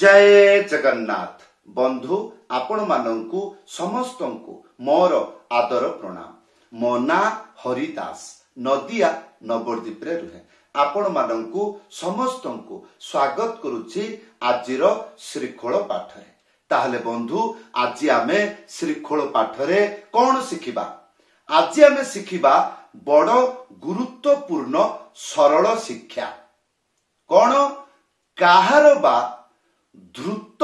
जय जगन्नाथ। बंधु आपण मानंकु समस्तंकु मोर आदर प्रणाम। मो ना हरिदास, नदिया नवद्वीप रे रुहे। आपण मानंकु समस्तंकु स्वागत करुछि आजिर श्रीखोल पाठरे। ताहले बंधु आजि आमे श्रीखोल पाठरे कोन सिखिबा? आजि आमे सिखिबा बड़ गुरुत्वपूर्ण सरल शिक्षा। कोन काहारवा द्रुत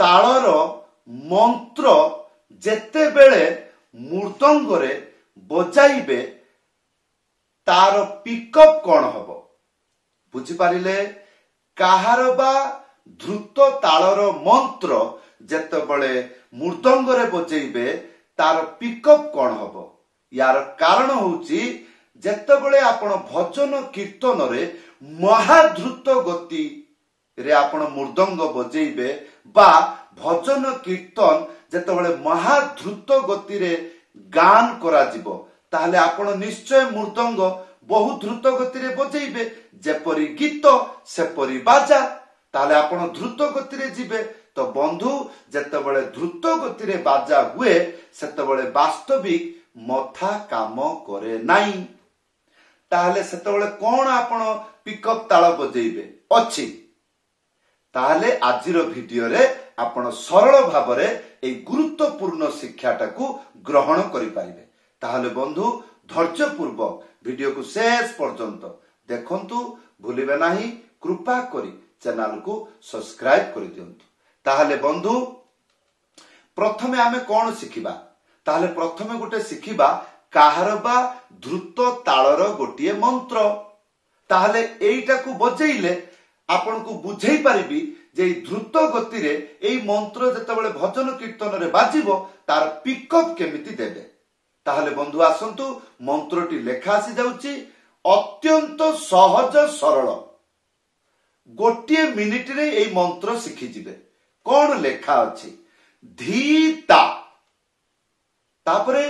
तालर मंत्र जेतेबेले मृदंगरे बजाइबे तार पिकअप कौन हब बुझिपारे? काहारवा द्रुत तालर मंत्र जेतेबेले मृदंगरे बजाइबे तार पिकअप कौन हब? यार कारण होउची जेतेबेले आपण भजन कीर्तन रे महाद्रुत गति रे आपण मृदंग बजेइबे बा भजन कीर्तन जेतेबेले महाद्रुत गति रे गान करा जिवो, ताहले आपण निश्चय मृदंग बहु द्रुत गति रे बजेइबे। जेपरि गीत सेपरि बाजा, ताहले आपण द्रुत गति रे जिवे। तो बंधु जेतेबेले द्रुत गति रे बाजा हुए सेतेबेले वास्तविक मथा काम करे नाही। ताहले सेतेबेले कोन आपण पिकअप ताल बजेइबे अछि? ताहले आजिर भिडियो रे आपण सरल भावरे एई गुरुत्वपूर्ण शिक्षाटाकू ग्रहण करि पारिबे। ताहले बंधु धैर्य पूर्वक भिडियो को शेष पर्यंत देखंतु, भूलिबे नाही। कृपा करि चैनल को सब्सक्राइब करि दियंतु। ताहले बंधु प्रथमे आमे कोन सिखिबा? ताहले प्रथमे गोटे सिखिबा काहारवा द्रुत तालर गोटिए मंत्र। ताहले एइटाकू बजेइले आपण को बुझे पारिबी जे द्रुत गति रे एई मंत्र जेतेबेले भजन कीर्तन रे बाजिबो तार पिकअप केमिति देबे। ताहले बंधु आसंतु मंत्रटी लेखा आसी जाउची। अत्यंत सहज सरल, गोटिए मिनिट रे एई मंत्र सिखि जिबे। कोन लेखा अछि? धीता, तापरे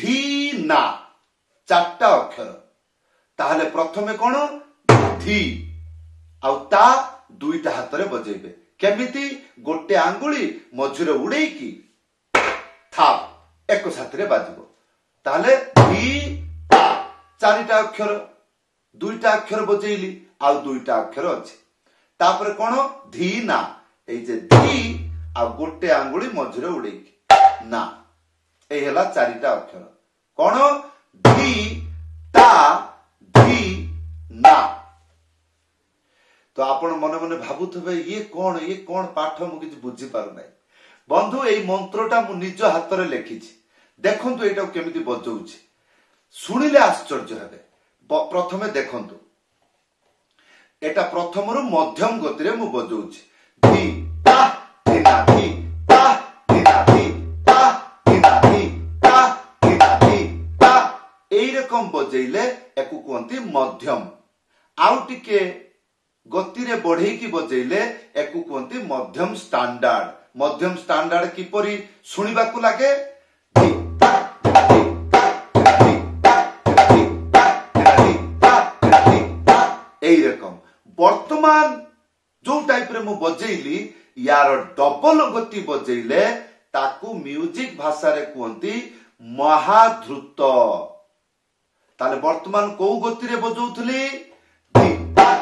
धीना, चारटा अक्षर। ताहले प्रथमे कोन धी आउ ता दुईटा हाथ रे बजेबे। केमिति? गोटे आंगुली मझुरे उड़े की था एक साथ रे बाजिबो। ताहले धी ता चारिटा अक्षर, दुईटा अक्षर बजेइली आउ दुईटा अक्षर अछि। तापर कोन धी ना, ए जे धी आ गोटे आंगुली मझुरे उड़े की ना, ए हला चारिटा अक्षर। कोन धी ता धी ना। तो आपण मन मन भावुथबे ये कोण पाठ मु किछ बुझी पारु नै। बंधु एई मंत्रटा मु निज हाथ रे लेखिछि, देखंतु एटा केमिति बजौछि। सुनिले आश्चर्य हेबे। प्रथमे देखंतु एटा प्रथम रु मध्यम गति रे मु बजौछि। धी ता धी ना धी ता धी ना धी ता धी ना धी ता धी ना धी ता। एई रकम बजेइले एकु कोंती मध्यम। आउ टिके गति रे बढ़े की बजेइले एकु कोंती मध्यम स्टैंडर्ड। मध्यम स्टैंडर्ड किपरि सुनिबा को लागे? धी ता धी ता धी ता धी ता धी ता धी ता। एई रकम वर्तमान जो टाइप रे मु बजेइली यार डबल गति बजेइले ताकू म्यूजिक भाषा रे कोंती महाद्रुत। ताले वर्तमान को गति रे बजौथली? धी ता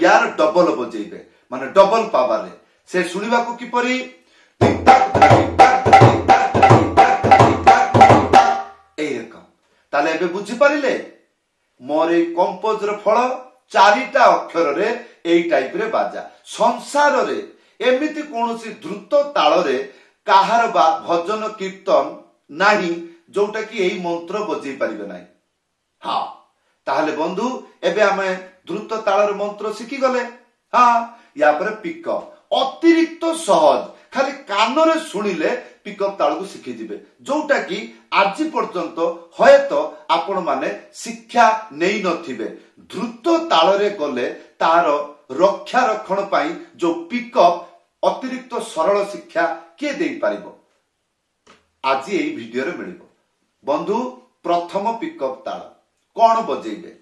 यार डबल बजेबे, माने डबल पावर रे। से सुनिबा को किपरि? ताले एबे बुझी पारिले मोरे कंपोज रो फल चारिटा अक्षर रे एई टाइप रे बाजा। संसार रे एमिति कोनोसी द्रुत ताल रे काहार बा भजन कीर्तन नाही जोटा कि एई मंत्र बजेई पारिबे नाही। हां, ताहले बंधु एबे आमे द्रुत तालर मंत्र शिखी गले। हां, या पर पिकअप अतिरिक्त सहज, खाली कान रे सुनिले पिकअप ताल को शिखी जिवे, जोटा कि आज पर्यंत हयतो आपण माने शिक्षा नै नथिबे। द्रुत ताल रे गले तार रक्षा रक्षण पई जो पिकअप अतिरिक्त सरल शिक्षा के देई पारिबो आज एई वीडियो रे मिलिबो। बंधु प्रथम पिकअप ताल कोन बजेइबे?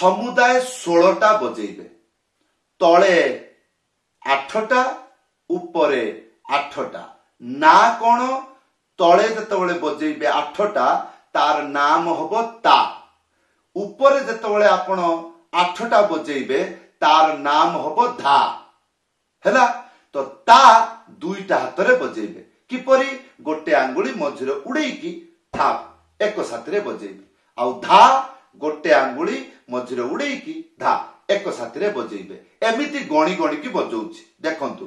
समुदाय 16टा बजेइबे। তলে আঠটা উপরে আঠটা। না কোন তলে যেতবে বজাইবে আঠটা তার নাম হব তা। উপরে যেতবে আপন আঠটা বজাইবে তার নাম হব ধা। হেলা তো তা দুইটা হাতরে বজাইবে। কিপরি গোটে আঙ্গুলি মঝিরে উড়াইকি থা এক সাথে বজাইবে, আউ ধা গোটে আঙ্গুলি মঝিরে উড়াইকি ধা এক সাথে বজাইবে। এমিতি গণি গণিকি বজাউছি। দেখন্তু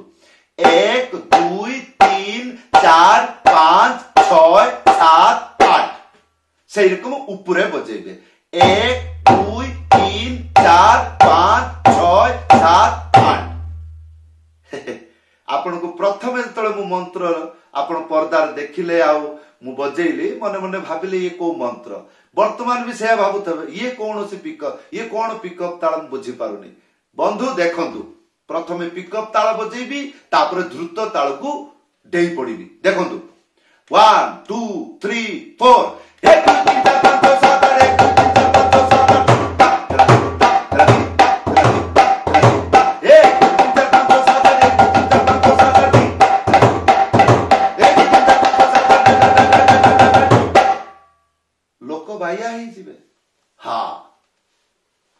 1 2 3 4 5 6 7 8 সেই রকম উপরে বজাইবে 1 2 3 4 5 6 7 8। আপনার প্রথমে যেতবে মু মন্ত্র আপনার পর্দার দেখলে আজাইলি মনে মনে ভাবিলে ইয়ে কেউ মন্ত্র, বর্তমান বি সে ভাবুথবে ইয়ে কোণী পিকঅপ, ইয়ে কোণ পিকঅপ তাল আমি বুঝিপারুনি। বন্ধু দেখন্তু প্রথমে পিকঅপ তাল বজাইবি, তারপরে দ্রুত তালকু ডেই পড়িবি। দেখন্তু 1 2 3 4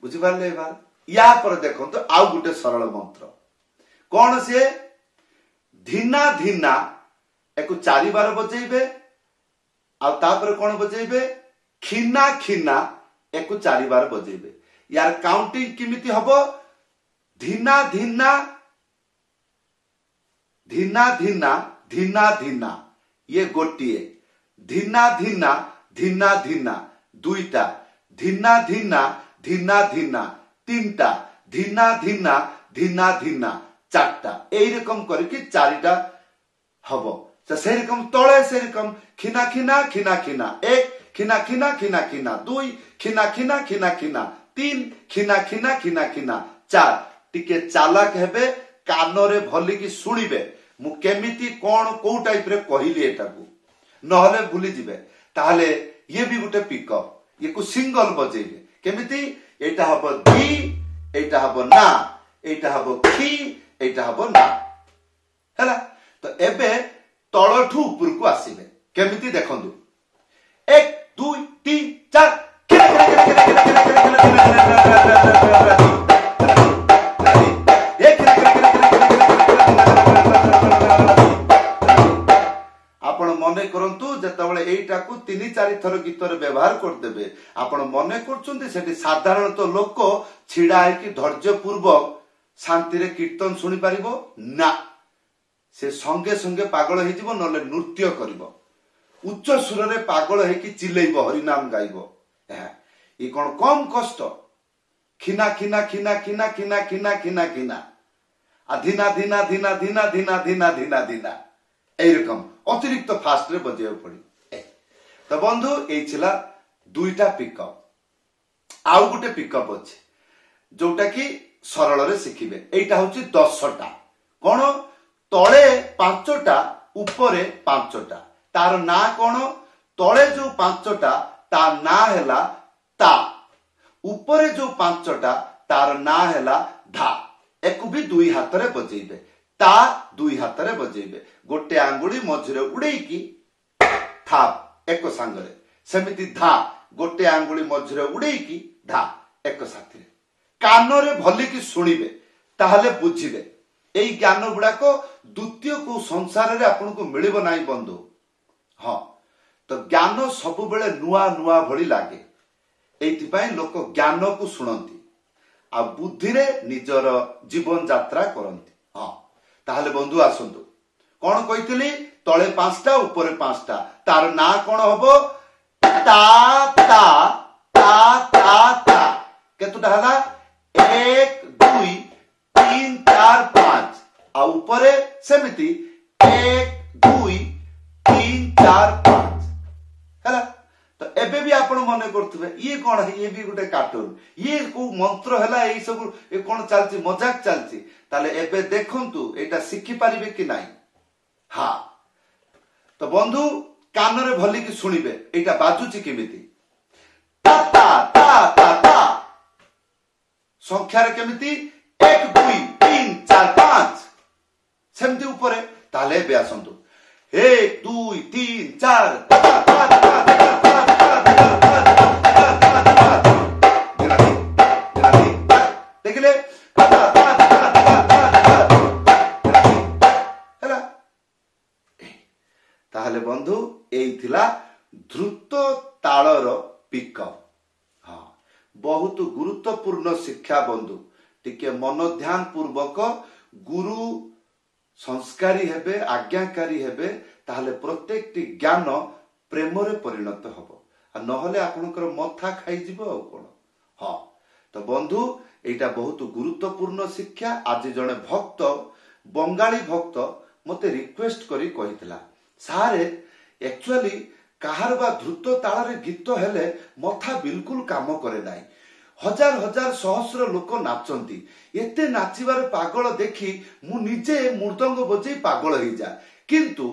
বুঝিপারে। এবার ইয়াপরে দেখুন আউ গোটে সরল মন্ত্র কোন, সে ধিনা ধিনা একু 4 বার বজাইবে, আর তারপরে কোন বজাইবে খিনা খিনা একু 4 বার বজাইবে। ইয়ার কাউন্টিং কিমিতি হব ধিনা ধিনা ধিনা ধিনা ধিনা ধিনা ইয়ে গোটিয়ে, ধিনা ধিনা ধিনা ধিনা দুইটা, ধিনা ধিনা ধিনা ধিনা তিনটা, ধিনা ধিনা ধিনা ধিনা চারটা। এইরকম করি 4টা হব। সেইরকম তলে সেইরকম খিনা খিনা খিনা খিনা 1 খিনা খিনা খিনা খিনা 2 খিনা খিনা খিনা খিনা 3 খিনা খিনা খিনা খিনা 4। টিকে চালাক হেবে, কানরে ভলিকি শুনিবে মু কেমিতি কোন কোউ টাইপরে কহিলি এটাকু, নহলে ভুলি যাবে। তাহলে ইয়ে বি গোটে পিকঅপ, ইয়েকু সিঙ্গল বজাইবে। কেমিতি এটা হব ধি, এটা হব না, এটা হব খি, এটা হব না। হেলা তো এবে তলঠু উপরকু আসিবে কেমিতি দেখন্তু 1 2 3 4 আপন মনে করন্তু যেতবেলে এইটাকু 3-4 থর গীতরে ব্যবহার করতেবে, আপন মনে করছন্তি সেটি সাধারণত লোক ছিড়া হইকি ধৈর্যপূর্বক শান্তিরে কীর্তন শুনি পারিব না, সে সঙ্গে সঙ্গে পাগল হয়ে যাব, নহলে নৃত্য করব, উচ্চ সুরে পাগল হইকি চিলেইব, হরিনাম গাইব। হ্যাঁ ই কোন কম কষ্ট? খিনা খিনা খিনা খিনা খিনা খিনা খিনা খিনা আর ধিনা ধিনা ধিনা ধিনা ধিনা ধিনা ধিনা ধিনা এইরকম অতিরিক্ত ফাস্টরে বজাইব পড়ি। তো বন্ধু এই ছিলা 2টা পিকআপ। আউ গোটে পিকআপ আছে যোটা কি সরলরে শিখিবে। এইটা হচ্ছে 10টা। কোন তলে 5টা উপরে 5টা। তার না কোন? তলে যে 5টা তার না হেলা তা, উপরে যে 5টা তার না হেলা ধা। একু বি 2 হাতরে বজাইবে, তা 2 হাতরে বজাইবে। গোটে আঙ্গুলি মঝিরে উড়াইকি থা এক সাঙ্গরে, সেমিতি ধা গোটে আঙ্গুলি মঝিরে উড়াইকি ধা এক সাথে। কানরে ভলিকি শুনিবে, তাহলে বুঝিবে। এই জ্ঞান গুড়াক দ্বিতীয় কেউ সংসারে আপনার মিলব না বন্ধু। হ্যাঁ তো জ্ঞান সবুলে নূয়া নূয়া ভি লাগে, এইপাই লোক জ্ঞানকু শুণতি আর বুদ্ধিরে নিজের জীবন যাত্রা করতে। হ্যাঁ তাহলে বন্ধু আসন্তু কোন কইতিলি তলে 5টা উপরে 5টা, তার না কোন হব তা তা তা তা তা। কতটা হলা 1 2 3 4 5 আর উপরে সেমিতি 1 2 3 4 5 হলা। তো এবে বি আপন মনে করতবে ইয়ে কোন, ইয়ে বি গোটে কার্টুন, ইয়ে কো মন্ত্র হলা, এই সব এ কোন চলছি মজাক চলছি। তাহলে এবে দেখন্তু এটা শিখি পারিবে কি নাই। হ্যাঁ তো বন্ধু কানরে ভলিকি শুনিবে এটা বাজুচি কেমিতি, তা তা তা তা তা সংখ্যারে কেমিতি এক দুই তিন চার পাঁচ সেমতি উপরে তাহলে বে আসন্তু এক দুই তিন চার দেখলে তাহলে বন্ধু এই থিলা দ্রুত তালর পিকঅপ। হ্যাঁ বহুত গুরুত্বপূর্ণ শিক্ষা বন্ধু, টিকে মন ধ্যান পূর্বক গুরু সংস্কারী হেবে আজ্ঞাকারী হেবে তাহলে প্রত্যেকটি জ্ঞান প্রেমরে পরিণত হব, আর নহলে আপনার মথা খাইযিব আর কোন। হ্যাঁ তো বন্ধু এইটা বহুত গুরুত্বপূর্ণ শিক্ষা। আজি জনে ভক্ত বঙ্গালী ভক্ত মতে রিকোয়েস্ট করি কইতলা সারে একচুয়ালি কাহারবা দ্রুত তাড়ারে গীত হেলে মথা বিলকুল কাম করে নাই, হাজার হাজার সহস্র লোক নাচন্তি, এতে নাচিবার পাগল দেখি মু নিজে মৃদঙ্গ বজাই পাগল হইযা, কিন্তু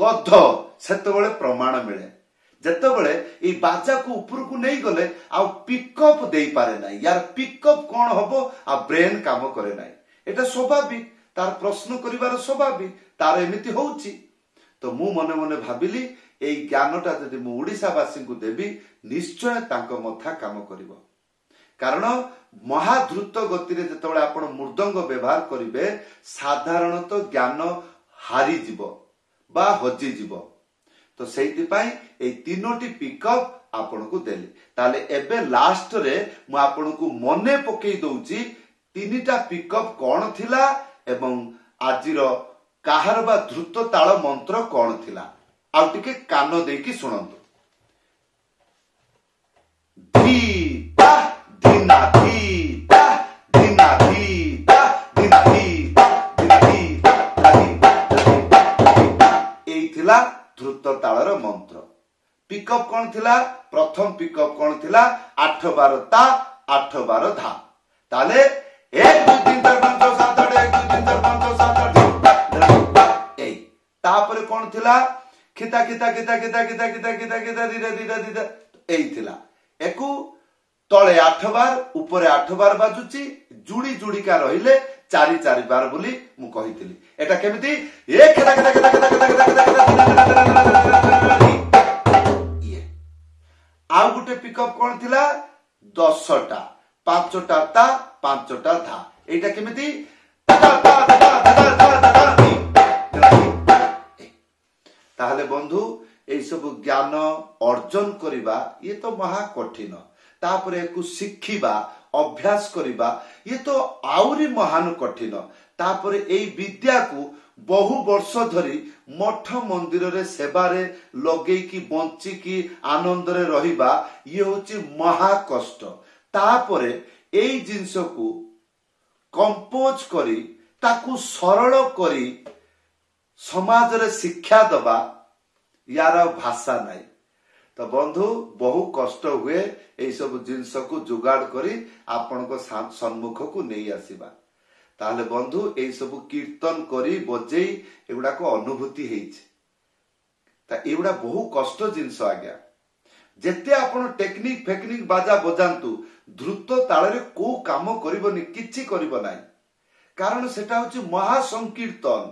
গধ সেতবেলে প্রমাণ মিলে যেতবেলে এই বাজাকু উপরকু নেই গলে আউ পিকআপ দেই পারে নাই, ইয়ার পিকআপ কোন হব আর ব্রেন কাম করে নাই। এটা স্বাভাবিক, তার প্রশ্ন করিবার স্বাভাবিক, তার এমিতি হউচি। তো মু মনে মনে ভাবিলি এই জ্ঞানটা যদি মু ওড়িশাবাসীকে দেবি নিশ্চয় তাঙ্ক মথা কাম করিব, কারণ মহা দ্রুত গতিরে যেতবেলে আপন মৃদঙ্গ ব্যবহার করিবে সাধারণত জ্ঞান হারিযিব বা হজিযিব। তো সেইতিপাই এই তিনোটি পিকআপ আপনাকে দেলি। তাহলে এবে লাস্টরে মু আপনাকে মনে পকাই দউচি তিনিটা পিকআপ কোন থিলা এবং আজির কাহারবা দ্রুত তাল মন্ত্র কোন থিলা। আউ টিকে কান দেইকি শুনন্তু। ধি তা দিনা ধি তা দিনা ধি তা দিনা ধি দিনা ধি তা দিনা। এই থিলা দ্রুত তালর মন্ত্র। পিকআপ কোন থিলা? প্রথম পিকআপ কোন থিলা? 8 12 তা 8 12 ধা। তাহলে 1 2 3 4 5 6 7 8 1 2 3 4 5 6 7 8। এই তারপরে কোন থিলা? খিতা খিতা খিতা খিতা খিতা খিতা খিতা খিতা ধীরে ধীরে ধীরে। এই থিলা একু তলে 8 বার উপরে 8 বার বাজুচি, জুড়ি জুড়িকা রইলে 4 4 বার বলি মু কইতিলি। এটা কেমিতি? এ খিতা খিতা খিতা খিতা খিতা খিতা খিতা। আর গুটে পিকআপ কোন থিলা? 10টা 5টা তা 5টা ধা। এইটা কেমিতি? তাহলে বন্ধু এইসব জ্ঞান অর্জন করিবা ইয়ে তো মহা কঠিন, তারপরে একু শিখিবা অভ্যাস করিবা ইয়ে তো আউরি মহান কঠিন, তারপরে এই বিদ্যাকু বহু বর্ষ ধরি মঠ মন্দিরে সেবারে লগেইকি বঞ্চিকি আনন্দরে রহিবা ইয়ে হচ্ছে মহা কষ্ট। তারপরে এই জিনিসকু কম্পোজ করি তাকু সরল করি সমাজরে শিক্ষা দেবা ইয়ার ভাষা নাই। তো বন্ধু বহু কষ্ট হুয়ে এইসব জিনিসকু যোগাড় করে আপনার সম্মুখকু নেই আসিবা। তাহলে বন্ধু এইসব কীর্তন করে বজেই এগুলা অনুভূতি হয়েছে, তা এগুলা বহু কষ্ট জিনিস। আজ্ঞা যেতে আপনার টেকনিক ফেকনিক বাজা বজান্তু দ্রুত তাড়ে কেউ কাম করবনি, কিছু করব নাই, কারণ সেটা হচ্ছে মহা সংকীর্তন।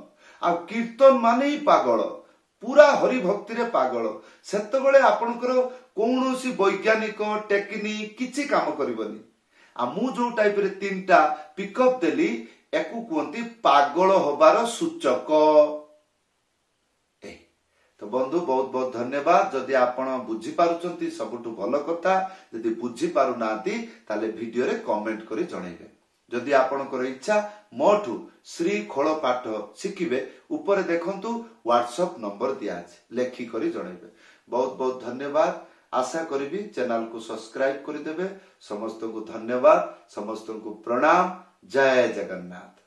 আর কীর্তন মানেই পাগল, পুরা হরিভক্তিরে পাগল, সেতবেলে আপনার কৌশি বৈজ্ঞানিক টেকনিক কিছু কাম করবনি। আর মু যে টাইপের তিনটা পিকআপ দেলি একু কুহতি পাগল হবার সূচক। তো বন্ধু বহুত বহুত ধন্যবাদ। যদি আপনার বুঝিপারুচন্তি সবুঠু ভালো কথা, যদি বুঝিপারু না তাহলে ভিডিওরে কমেন্ট করে জনাইবে। যদি আপনার ইচ্ছা মোঠু শ্রীখোল পাঠ শিখিবে উপরে দেখন্তু হোয়াটসঅ্যাপ নম্বর দিয়া আছে, লেখি করে জনাইবে। বহুত বহুত ধন্যবাদ। আশা করিবি চ্যানেলকু সবসক্রাইব করে দেবে। সমস্তকু ধন্যবাদ, সমস্তকু প্রণাম। জয় জগন্নাথ।